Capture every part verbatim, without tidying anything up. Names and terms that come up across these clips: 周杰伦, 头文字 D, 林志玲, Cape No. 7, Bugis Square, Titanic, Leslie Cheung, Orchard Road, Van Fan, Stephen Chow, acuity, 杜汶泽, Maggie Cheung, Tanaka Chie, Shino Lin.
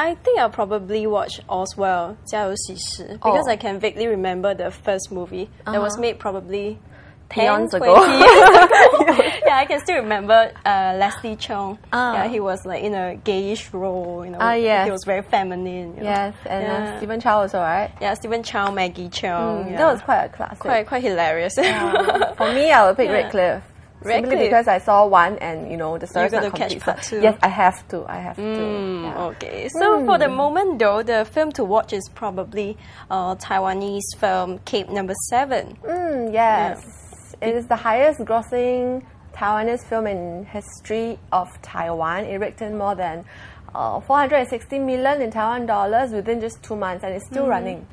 I think I'll probably watch Oswald, 家有喜事, because oh. I can vaguely remember the first movie uh-huh. that was made probably ten, twenty years ago. Yeah, I can still remember uh, Leslie Cheung. Uh. Yeah, he was like in a gayish role, you know. Uh, yes. He was very feminine. You know? Yes, and yeah. uh, Stephen Chow also, right? Yeah, Stephen Chow, Maggie Cheung. Mm, yeah. That was quite a classic. Quite, quite hilarious. Yeah. For me, I would pick yeah. Redcliffe. Simply because I saw one and, you know, the story's not complete. So yes, I have to. I have mm, to. Yeah. Okay. So mm. for the moment, though, the film to watch is probably uh, Taiwanese film Cape number seven. Mm, yes. Yeah. It is the highest grossing Taiwanese film in history of Taiwan. It raked in more than uh, four hundred sixty million in Taiwan dollars within just two months and it's still mm. running.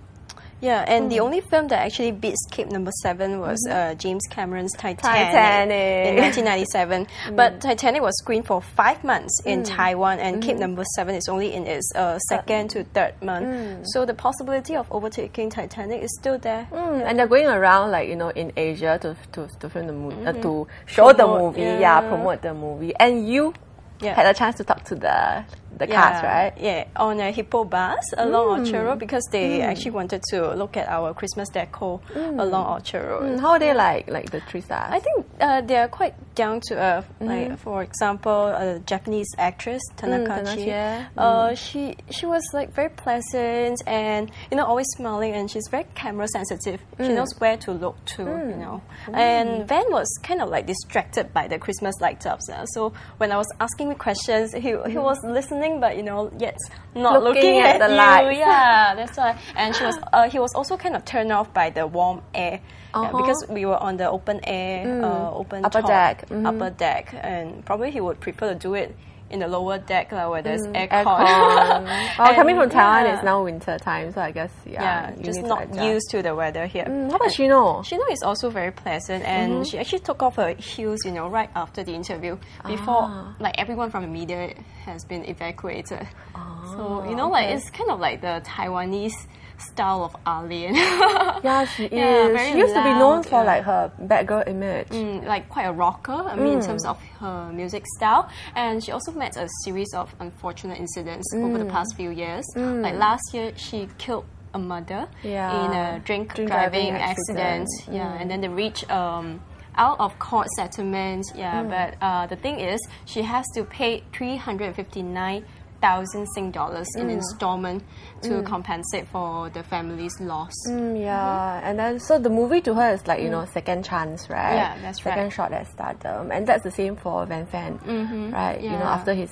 Yeah, and mm-hmm. the only film that actually beats Cape number seven was mm-hmm. uh, James Cameron's Titanic, Titanic. in nineteen ninety-seven. Mm. But Titanic was screened for five months in mm. Taiwan, and mm-hmm. Cape number seven is only in its uh, second to third month. Mm. So the possibility of overtaking Titanic is still there. Mm. Yeah. And they're going around, like, you know, in Asia to to, to film the movie, mm-hmm. uh, to show promote, the movie, yeah. yeah, promote the movie. And you yeah. had a chance to talk to the. The yeah, cast, right? Yeah, on a Hippo bus along mm. Orchard Road because they mm. actually wanted to look at our Christmas decor mm. along Orchard Road. Mm. How are they like, like the three stars? I think uh, they are quite down to earth. Mm. Like, for example, a Japanese actress, Tanaka mm, Chie. Mm. Uh, she she was like very pleasant and, you know, always smiling, and she's very camera sensitive. Mm. She knows where to look to, mm. you know. Mm. And Van was kind of like distracted by the Christmas light ups. Uh, so when I was asking me questions, he, he was listening, but you know, yet not looking, looking at, at the light. Yeah, that's why. And she was, uh, he was also kind of turned off by the warm air uh-huh. yeah, because we were on the open air, mm. uh, open upper top, deck, mm-hmm. upper deck, and probably he would prefer to do it in the lower deck, like, where there's mm, aircon. Air well, coming from Taiwan, yeah. it's now winter time, so I guess, yeah. yeah just not to used to the weather here. Mm, how about Shino? Shino is also very pleasant, and mm-hmm. she actually took off her heels, you know, right after the interview, before, ah. like, everyone from the media has been evacuated. Ah, so, you know, like, okay. it's kind of like the Taiwanese style of alien. Yeah, she is. Yeah, she used loud, to be known for yeah. like her bad girl image. Mm, like quite a rocker, I mean, mm. in terms of her music style. And she also met a series of unfortunate incidents mm. over the past few years. Mm. Like last year, she killed a mother yeah. in a drink, drink driving, driving accident. accident. Yeah, mm. and then they reached um, out of court settlement. Yeah, mm. but uh, the thing is, she has to pay three hundred fifty-nine thousand Sing dollars in mm. installment to mm. compensate for the family's loss. Mm, yeah, mm-hmm. and then so the movie to her is like, you mm. know, second chance, right? Yeah, that's second right. Second shot at stardom, and that's the same for Van Fan, mm-hmm. right? Yeah. You know, after his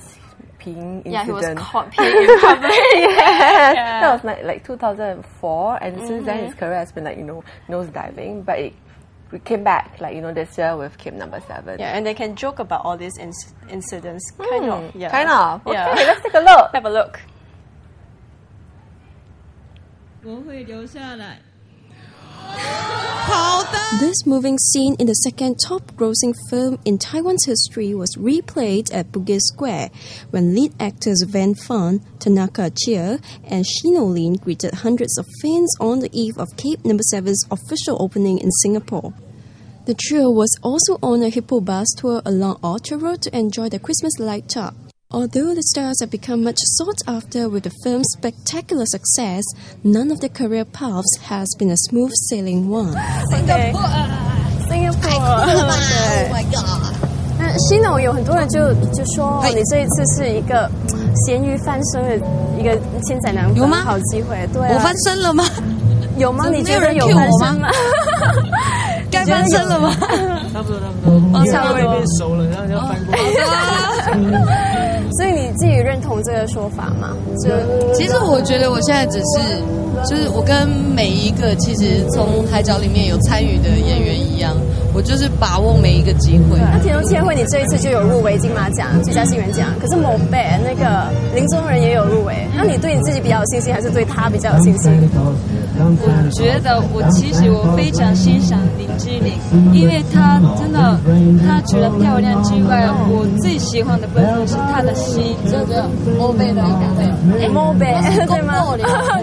peeing incident. Yeah, he was caught peeing in public. Yes. Yeah. That was like, like two thousand four, and mm-hmm. since then his career has been like, you know, nose diving, but it. We came back, like, you know, this year with Cape number seven. Yeah, and they can joke about all these in incidents. Mm, kind of. Yeah. Kind of. Okay, yeah. Let's take a look. Have a look. 我會留下來。This moving scene in the second top-grossing film in Taiwan's history was replayed at Bugis Square when lead actors Van Fan, Tanaka Chie, and Shino Lin greeted hundreds of fans on the eve of Cape number seven's official opening in Singapore. The trio was also on a Hippo bus tour along Orchard Road to enjoy the Christmas light up. Although the stars have become much sought after with the film's spectacular success, none of their career paths has been a smooth sailing one. Okay. Singapore! Singapore! Oh my god! Shino, 有很多人就就说你这一次是一个咸鱼翻身的一个千载难逢好机会。对啊。我翻身了吗？有吗？你觉得有翻身吗？该翻身了吗？差不多，差不多。哦，差不多。变熟了，然后要翻过。所以你自己认同这个说法吗？就其实我觉得我现在只是，就是我跟每一个其实从海角里面有参与的演员一样，我就是把握每一个机会。那田中千惠，你这一次就有入围金马奖最佳新人奖，可是某贝那个林宗仁也有入围，那你对你自己比较有信心，还是对他比较有信心？我觉得我其实我非常欣赏林志玲，因为她真的，她除了漂亮之外，我最喜欢的部分是她的戏，这个莫贝的一个，莫贝对吗？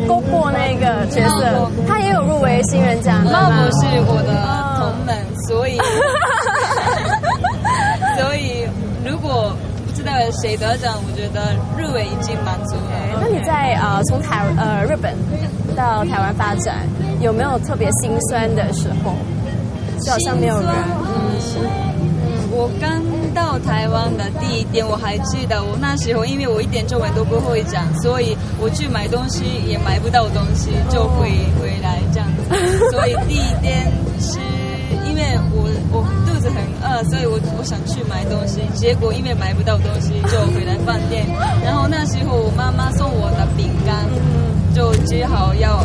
郭郭那个角色，她也有入围新人奖。茂博是我的同门，所以所以如果不知道谁得奖，我觉得入围已经满足了。那你在？为呃从台呃日本到台湾发展，有没有特别心酸的时候？就好像没有人。嗯。 我刚到台湾的第一天，我还记得我那时候，因为我一点中文都不会讲，所以我去买东西也买不到东西，就回回来这样子。所以第一天是因为我我肚子很饿，所以我我想去买东西，结果因为买不到东西就回来饭店。然后那时候我妈妈送我的饼干，就只好要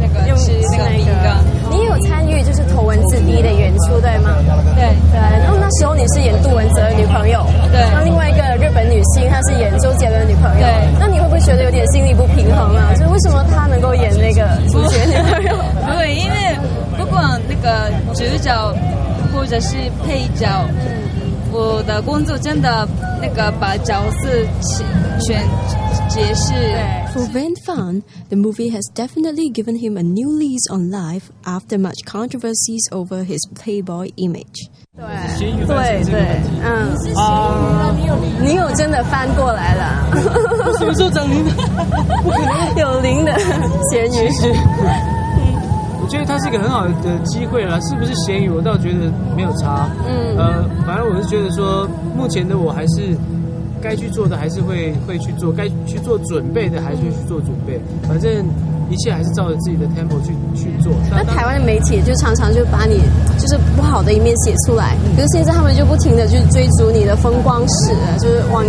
那个吃那个饼干。你也有参与就是头文字 D 的演出对吗？对对。然后那时候。 你是演杜汶泽的女朋友，对。然后另外一个日本女星，她是演周杰伦的女朋友，对。那你会不会觉得有点心理不平衡啊？就是为什么她能够演那个主角女朋友？对，因为不管那个主角或者是配角，我的工作真的那个把角色全解释。For Van Fan, the movie has definitely given him a new lease on life after much controversies over his playboy image. 对对对，嗯啊，你有真的翻过来了？我什么时候长零的？有零的咸鱼。其实，我觉得它是一个很好的机会啦，是不是咸鱼？我倒觉得没有差。嗯，呃，反正我是觉得说，目前的我还是该去做的还是会会去做，该去做准备的还是会去做准备，反正。 一切还是照着自己的 tempo 去去做。那台湾的媒体就常常就把你就是不好的一面写出来，可是现在他们就不停的去追逐你的风光史，就是往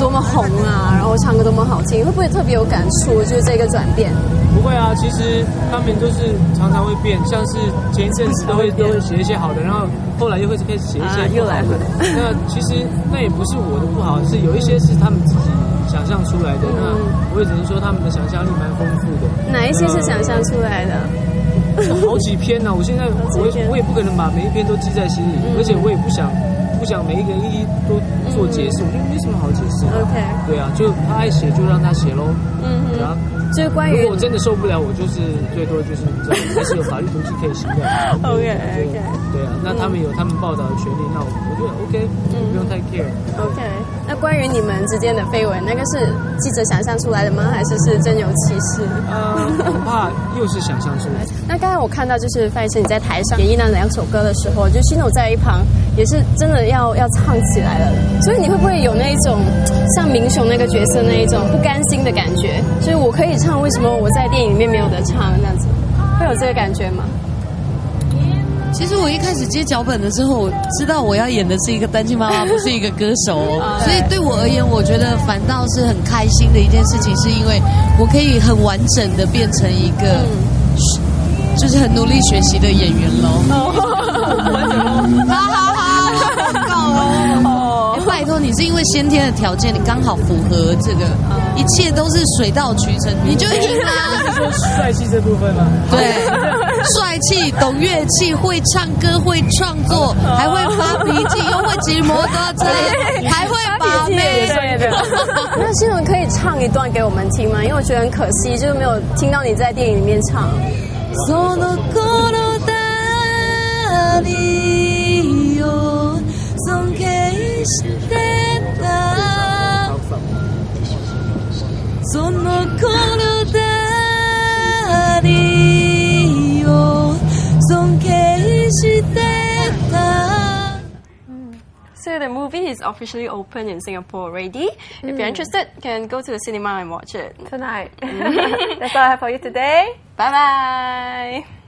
多么红啊，然后唱歌多么好听，会不会特别有感触？就是这个转变。不会啊，其实他们都是常常会变，像是前一阵子都会都会写一些好的，然后后来又会开始写一些不好的。那其实那也不是我的不好，是有一些是他们自己想象出来的。那我也只能说他们的想象力蛮丰富的。 哪一些是想象出来的？好几篇呢、啊，我现在我也我也不可能把每一篇都记在心里，嗯、而且我也不想不想每一个一一都做解释，我觉得没什么好解释、啊。OK， 对啊，就他爱写就让他写喽。嗯嗯。然后，就是关于如果我真的受不了，我就是最多就是你知道，还是有法律途径可以行的。OK OK。对啊，那他们有他们报道的权利，那我我觉得 OK， 不用太 care。OK， 那关于你们之间的绯闻，那个是记者想象出来的吗？还是是真有其事？呃，恐怕又是想象出来。那刚才我看到就是范医生你在台上演绎那两首歌的时候，就Shino在一旁也是真的要要唱起来了，所以你会不会有那一种像明雄那个角色那一种不甘心的感觉？所以我可以唱，为什么我在电影里面没有得唱？那样子会有这个感觉吗？ 其实我一开始接脚本的时候，我知道我要演的是一个单亲妈妈，不是一个歌手，所以对我而言，我觉得反倒是很开心的一件事情，是因为我可以很完整的变成一个，就是很努力学习的演员喽。哈哈哈，好哦！哎，拜托你是因为先天的条件，你刚好符合这个，一切都是水到渠成，你就赢啦。是说帅气这部分吗？对。 帅气，懂乐器，会唱歌，会创作，还会发脾气，又会骑摩托车，还会把妹。那新闻可以唱一段给我们听吗？因为我觉得很可惜，就是没有听到你在电影里面唱。So the movie is officially open in Singapore already. Mm. If you're interested, you can go to the cinema and watch it. Tonight. That's all I have for you today. Bye-bye.